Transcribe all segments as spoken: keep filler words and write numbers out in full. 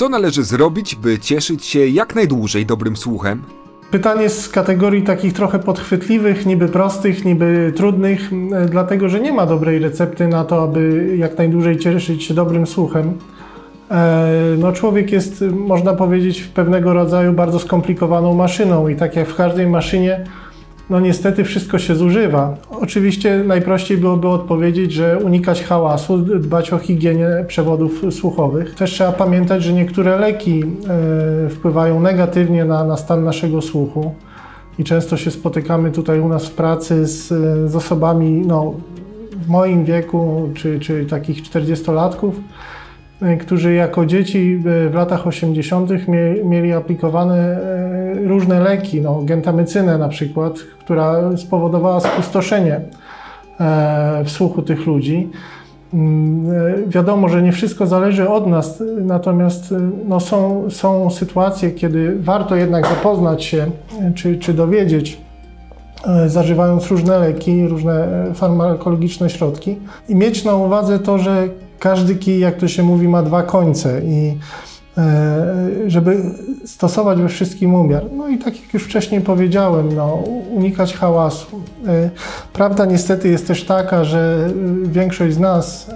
Co należy zrobić, by cieszyć się jak najdłużej dobrym słuchem? Pytanie z kategorii takich trochę podchwytliwych, niby prostych, niby trudnych, dlatego że nie ma dobrej recepty na to, aby jak najdłużej cieszyć się dobrym słuchem. No, człowiek jest, można powiedzieć, pewnego rodzaju bardzo skomplikowaną maszyną i tak jak w każdej maszynie, no niestety wszystko się zużywa. Oczywiście najprościej byłoby odpowiedzieć, że unikać hałasu, dbać o higienę przewodów słuchowych. Też trzeba pamiętać, że niektóre leki y, wpływają negatywnie na, na stan naszego słuchu i często się spotykamy tutaj u nas w pracy z, z osobami no, w moim wieku czy, czy takich czterdziestolatków, którzy jako dzieci w latach osiemdziesiątych mieli aplikowane różne leki, no, gentamycynę na przykład, która spowodowała spustoszenie w słuchu tych ludzi. Wiadomo, że nie wszystko zależy od nas, natomiast no, są, są sytuacje, kiedy warto jednak zapoznać się czy, czy dowiedzieć, zażywając różne leki, różne farmakologiczne środki i mieć na uwadze to, że każdy kij, jak to się mówi, ma dwa końce i żeby stosować we wszystkim umiar. No i tak jak już wcześniej powiedziałem, no, unikać hałasu. Prawda niestety jest też taka, że większość z nas,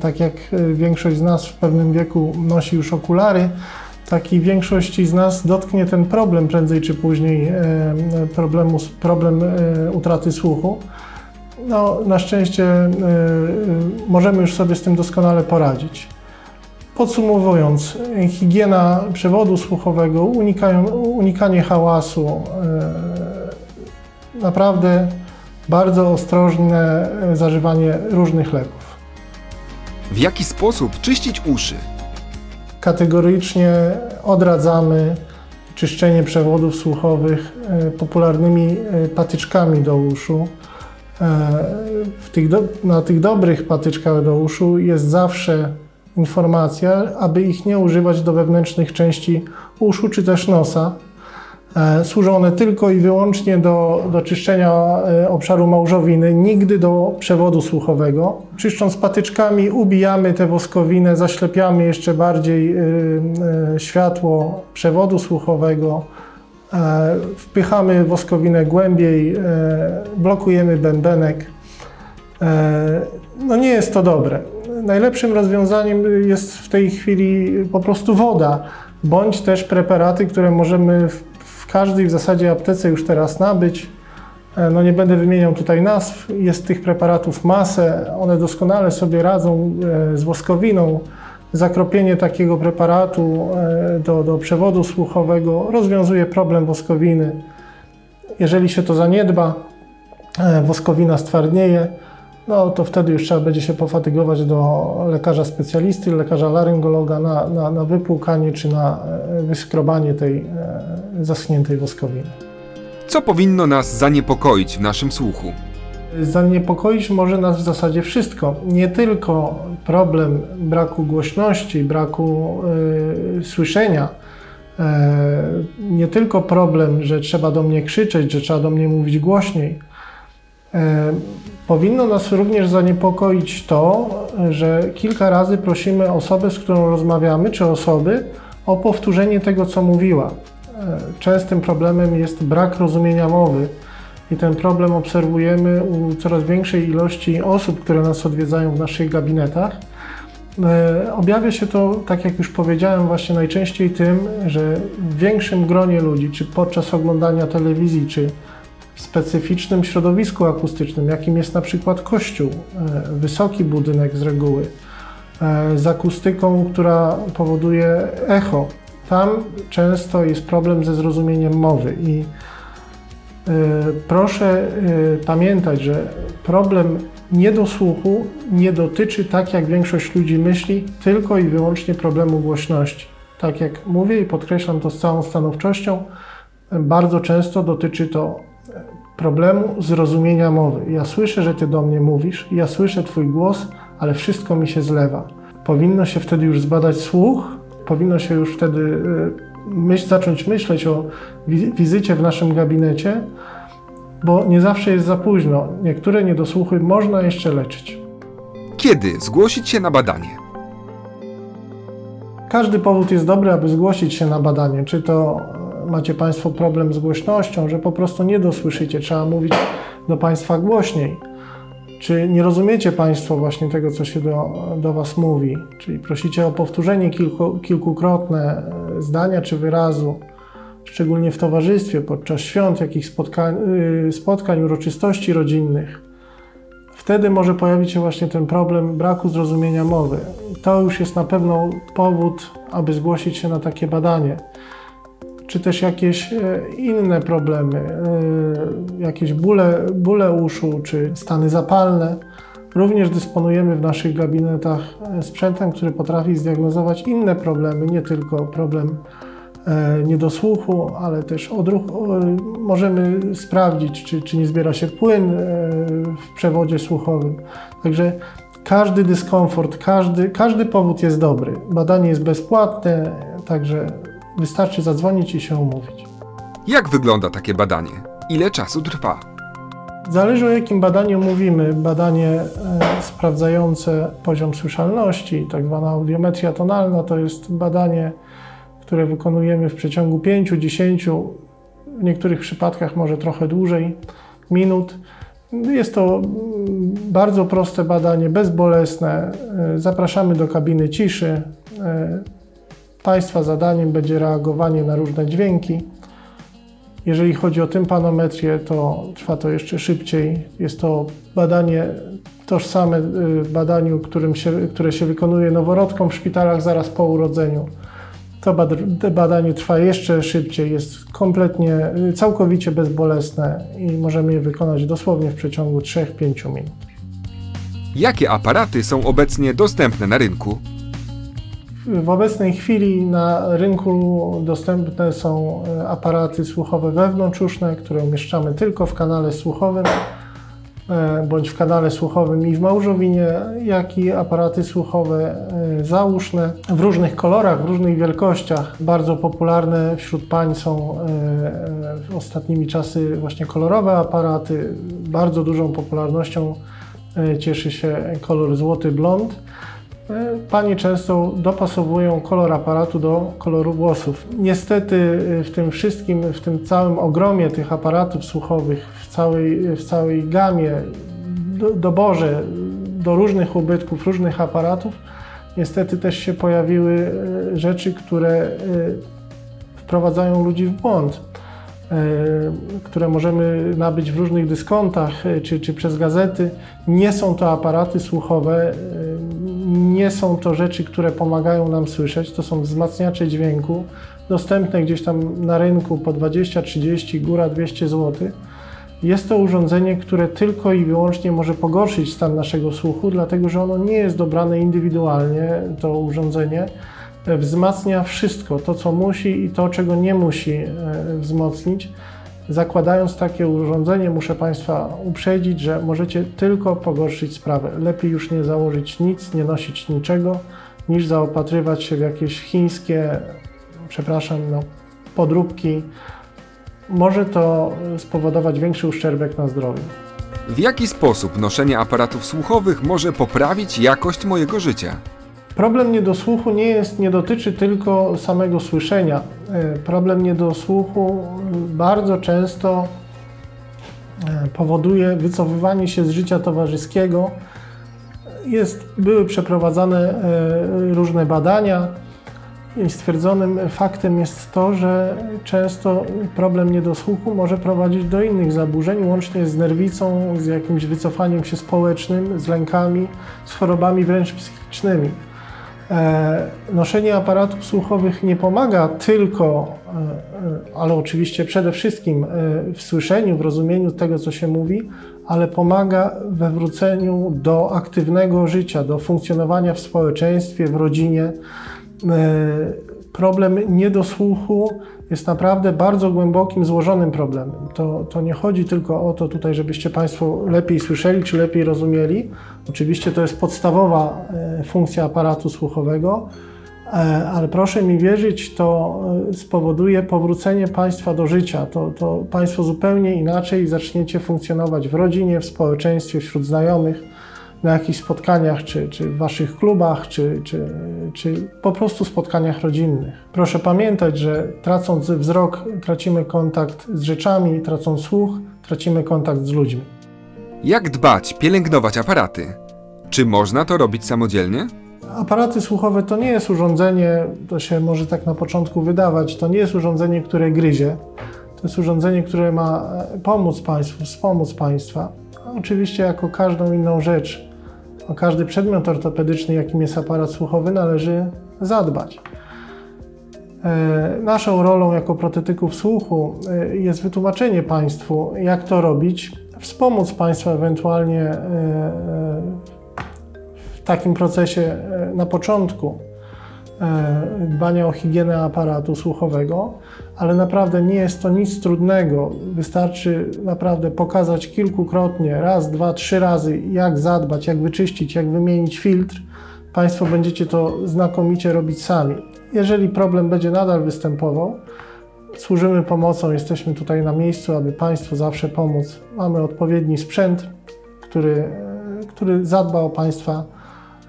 tak jak większość z nas w pewnym wieku nosi już okulary, tak i większości z nas dotknie ten problem prędzej czy później, problemu, problem utraty słuchu. No, na szczęście y, y, możemy już sobie z tym doskonale poradzić. Podsumowując, higiena przewodu słuchowego, unikają, unikanie hałasu, y, naprawdę bardzo ostrożne zażywanie różnych leków. W jaki sposób czyścić uszy? Kategorycznie odradzamy czyszczenie przewodów słuchowych y, popularnymi y, patyczkami do uszu. W tych do, na tych dobrych patyczkach do uszu jest zawsze informacja, aby ich nie używać do wewnętrznych części uszu czy też nosa. Służą one tylko i wyłącznie do, do czyszczenia obszaru małżowiny, nigdy do przewodu słuchowego. Czyszcząc patyczkami ubijamy tę woskowinę, zaślepiamy jeszcze bardziej yy, yy, światło przewodu słuchowego. Wpychamy woskowinę głębiej, blokujemy bębenek. No nie jest to dobre. Najlepszym rozwiązaniem jest w tej chwili po prostu woda, bądź też preparaty, które możemy w każdej w zasadzie aptece już teraz nabyć. No nie będę wymieniał tutaj nazw, jest tych preparatów masę, one doskonale sobie radzą z woskowiną. Zakropienie takiego preparatu do, do przewodu słuchowego rozwiązuje problem woskowiny. Jeżeli się to zaniedba, woskowina stwardnieje, no to wtedy już trzeba będzie się pofatygować do lekarza specjalisty, lekarza laryngologa na, na, na wypłukanie czy na wyskrobanie tej zaschniętej woskowiny. Co powinno nas zaniepokoić w naszym słuchu? Zaniepokoić może nas w zasadzie wszystko. Nie tylko problem braku głośności, braku y, słyszenia, y, nie tylko problem, że trzeba do mnie krzyczeć, że trzeba do mnie mówić głośniej. Y, powinno nas również zaniepokoić to, że kilka razy prosimy osobę, z którą rozmawiamy, czy osoby, o powtórzenie tego, co mówiła. Y, częstym problemem jest brak rozumienia mowy. I ten problem obserwujemy u coraz większej ilości osób, które nas odwiedzają w naszych gabinetach. Objawia się to, tak jak już powiedziałem, właśnie najczęściej tym, że w większym gronie ludzi, czy podczas oglądania telewizji, czy w specyficznym środowisku akustycznym, jakim jest na przykład kościół, wysoki budynek z reguły, z akustyką, która powoduje echo, tam często jest problem ze zrozumieniem mowy. I proszę pamiętać, że problem niedosłuchu nie dotyczy, tak jak większość ludzi myśli, tylko i wyłącznie problemu głośności. Tak jak mówię i podkreślam to z całą stanowczością, bardzo często dotyczy to problemu zrozumienia mowy. Ja słyszę, że ty do mnie mówisz, ja słyszę twój głos, ale wszystko mi się zlewa. Powinno się wtedy już zbadać słuch, powinno się już wtedy Myśl, zacząć myśleć o wizycie w naszym gabinecie, bo nie zawsze jest za późno. Niektóre niedosłuchy można jeszcze leczyć. Kiedy zgłosić się na badanie? Każdy powód jest dobry, aby zgłosić się na badanie. Czy to macie Państwo problem z głośnością, że po prostu nie dosłyszycie, trzeba mówić do Państwa głośniej. Czy nie rozumiecie Państwo właśnie tego, co się do, do Was mówi, czyli prosicie o powtórzenie kilku, kilkukrotne zdania czy wyrazu, szczególnie w towarzystwie, podczas świąt, jakichś spotkań, spotkań, uroczystości rodzinnych. Wtedy może pojawić się właśnie ten problem braku zrozumienia mowy. To już jest na pewno powód, aby zgłosić się na takie badanie. Czy też jakieś inne problemy, jakieś bóle, bóle uszu, czy stany zapalne. Również dysponujemy w naszych gabinetach sprzętem, który potrafi zdiagnozować inne problemy, nie tylko problem niedosłuchu, ale też odruchu. Możemy sprawdzić, czy, czy nie zbiera się płyn w przewodzie słuchowym. Także każdy dyskomfort, każdy, każdy powód jest dobry. Badanie jest bezpłatne, także wystarczy zadzwonić i się umówić. Jak wygląda takie badanie? Ile czasu trwa? Zależy, o jakim badaniu mówimy. Badanie sprawdzające poziom słyszalności, tak zwana audiometria tonalna, to jest badanie, które wykonujemy w przeciągu pięciu, dziesięciu, w niektórych przypadkach może trochę dłużej, minut. Jest to bardzo proste badanie, bezbolesne. Zapraszamy do kabiny ciszy. Państwa zadaniem będzie reagowanie na różne dźwięki. Jeżeli chodzi o tympanometrię, to trwa to jeszcze szybciej. Jest to badanie tożsame badaniu, którym się, które się wykonuje noworodkom w szpitalach zaraz po urodzeniu. To badanie trwa jeszcze szybciej, jest kompletnie, całkowicie bezbolesne i możemy je wykonać dosłownie w przeciągu trzech do pięciu minut. Jakie aparaty są obecnie dostępne na rynku? W obecnej chwili na rynku dostępne są aparaty słuchowe wewnątrzuszne, które umieszczamy tylko w kanale słuchowym, bądź w kanale słuchowym i w małżowinie, jak i aparaty słuchowe zauszne w różnych kolorach, w różnych wielkościach. Bardzo popularne wśród pań są ostatnimi czasy właśnie kolorowe aparaty. Bardzo dużą popularnością cieszy się kolor złoty blond. Panie często dopasowują kolor aparatu do koloru włosów. Niestety w tym wszystkim, w tym całym ogromie tych aparatów słuchowych, w całej, w całej gamie, do, doborze do różnych ubytków, różnych aparatów, niestety też się pojawiły rzeczy, które wprowadzają ludzi w błąd, które możemy nabyć w różnych dyskontach czy, czy przez gazety. Nie są to aparaty słuchowe, nie są to rzeczy, które pomagają nam słyszeć, to są wzmacniacze dźwięku, dostępne gdzieś tam na rynku po dwadzieścia, trzydzieści, góra dwieście złotych. Jest to urządzenie, które tylko i wyłącznie może pogorszyć stan naszego słuchu, dlatego że ono nie jest dobrane indywidualnie, to urządzenie wzmacnia wszystko, to co musi i to czego nie musi wzmocnić. Zakładając takie urządzenie, muszę Państwa uprzedzić, że możecie tylko pogorszyć sprawę. Lepiej już nie założyć nic, nie nosić niczego, niż zaopatrywać się w jakieś chińskie, przepraszam, no, podróbki. Może to spowodować większy uszczerbek na zdrowiu. W jaki sposób noszenie aparatów słuchowych może poprawić jakość mojego życia? Problem niedosłuchu nie jest, nie dotyczy tylko samego słyszenia. Problem niedosłuchu bardzo często powoduje wycofywanie się z życia towarzyskiego. Jest, były przeprowadzane różne badania i stwierdzonym faktem jest to, że często problem niedosłuchu może prowadzić do innych zaburzeń, łącznie z nerwicą, z jakimś wycofaniem się społecznym, z lękami, z chorobami wręcz psychicznymi. Noszenie aparatów słuchowych nie pomaga tylko, ale oczywiście przede wszystkim w słyszeniu, w rozumieniu tego, co się mówi, ale pomaga we wróceniu do aktywnego życia, do funkcjonowania w społeczeństwie, w rodzinie. Problem niedosłuchu jest naprawdę bardzo głębokim, złożonym problemem. To, to nie chodzi tylko o to tutaj, żebyście Państwo lepiej słyszeli czy lepiej rozumieli. Oczywiście to jest podstawowa funkcja aparatu słuchowego, ale proszę mi wierzyć, to spowoduje powrócenie Państwa do życia. To, to Państwo zupełnie inaczej zaczniecie funkcjonować w rodzinie, w społeczeństwie, wśród znajomych. na jakichś spotkaniach, czy, czy w waszych klubach, czy, czy, czy po prostu spotkaniach rodzinnych. Proszę pamiętać, że tracąc wzrok, tracimy kontakt z rzeczami, tracąc słuch, tracimy kontakt z ludźmi. Jak dbać, pielęgnować aparaty? Czy można to robić samodzielnie? Aparaty słuchowe to nie jest urządzenie, to się może tak na początku wydawać, to nie jest urządzenie, które gryzie. To jest urządzenie, które ma pomóc Państwu, wspomóc Państwa. Oczywiście jako każdą inną rzecz, o każdy przedmiot ortopedyczny, jakim jest aparat słuchowy, należy zadbać. Naszą rolą jako protetyków słuchu jest wytłumaczenie Państwu, jak to robić, wspomóc Państwa ewentualnie w takim procesie na początku dbania o higienę aparatu słuchowego, ale naprawdę nie jest to nic trudnego. Wystarczy naprawdę pokazać kilkukrotnie, raz, dwa, trzy razy, jak zadbać, jak wyczyścić, jak wymienić filtr. Państwo będziecie to znakomicie robić sami. Jeżeli problem będzie nadal występował, służymy pomocą, jesteśmy tutaj na miejscu, aby Państwu zawsze pomóc. Mamy odpowiedni sprzęt, który, który zadba o Państwa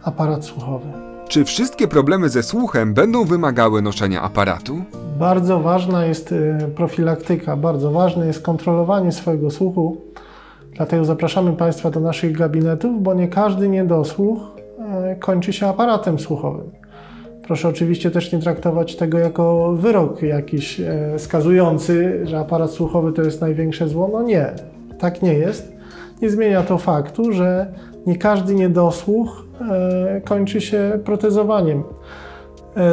aparat słuchowy. Czy wszystkie problemy ze słuchem będą wymagały noszenia aparatu? Bardzo ważna jest profilaktyka, bardzo ważne jest kontrolowanie swojego słuchu. Dlatego zapraszamy Państwa do naszych gabinetów, bo nie każdy niedosłuch kończy się aparatem słuchowym. Proszę oczywiście też nie traktować tego jako wyrok jakiś skazujący, że aparat słuchowy to jest największe zło. No nie, tak nie jest. Nie zmienia to faktu, że nie każdy niedosłuch kończy się protezowaniem.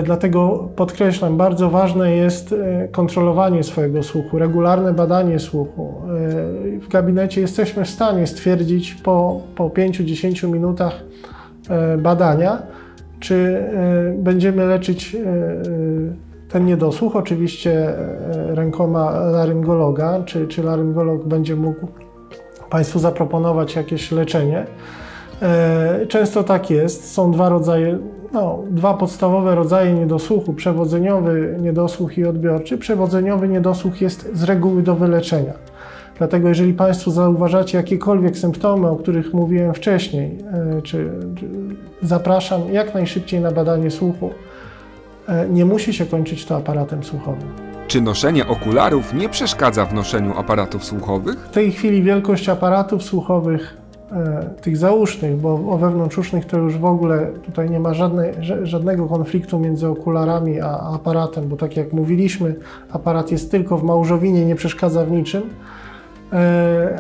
Dlatego podkreślam, bardzo ważne jest kontrolowanie swojego słuchu, regularne badanie słuchu. W gabinecie jesteśmy w stanie stwierdzić po, po pięciu do dziesięciu minutach badania, czy będziemy leczyć ten niedosłuch, oczywiście rękoma laryngologa, czy, czy laryngolog będzie mógł Państwu zaproponować jakieś leczenie. Często tak jest. Są dwa rodzaje, no, dwa podstawowe rodzaje niedosłuchu. Przewodzeniowy niedosłuch i odbiorczy. Przewodzeniowy niedosłuch jest z reguły do wyleczenia. Dlatego jeżeli Państwo zauważacie jakiekolwiek symptomy, o których mówiłem wcześniej, czy, czy zapraszam jak najszybciej na badanie słuchu. Nie musi się kończyć to aparatem słuchowym. Czy noszenie okularów nie przeszkadza w noszeniu aparatów słuchowych? W tej chwili wielkość aparatów słuchowych, tych zausznych, bo o wewnątrzusznych to już w ogóle tutaj nie ma żadnej, żadnego konfliktu między okularami a aparatem, bo tak jak mówiliśmy, aparat jest tylko w małżowinie, nie przeszkadza w niczym,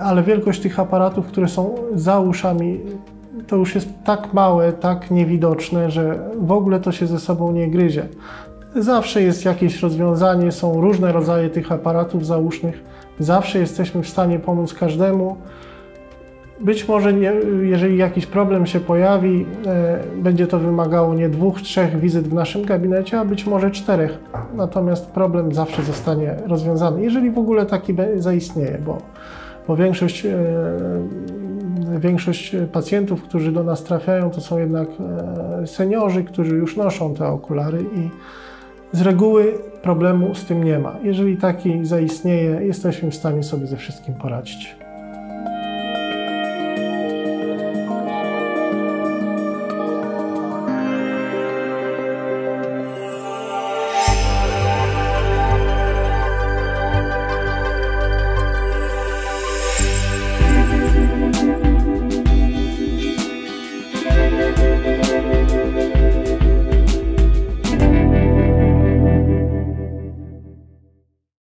ale wielkość tych aparatów, które są za uszami, to już jest tak małe, tak niewidoczne, że w ogóle to się ze sobą nie gryzie. Zawsze jest jakieś rozwiązanie, są różne rodzaje tych aparatów zausznych, zawsze jesteśmy w stanie pomóc każdemu. Być może, nie, jeżeli jakiś problem się pojawi, e, będzie to wymagało nie dwóch, trzech wizyt w naszym gabinecie, a być może czterech. Natomiast problem zawsze zostanie rozwiązany, jeżeli w ogóle taki zaistnieje, bo, bo większość, e, większość pacjentów, którzy do nas trafiają, to są jednak e, seniorzy, którzy już noszą te okulary i z reguły problemu z tym nie ma. Jeżeli taki zaistnieje, jesteśmy w stanie sobie ze wszystkim poradzić.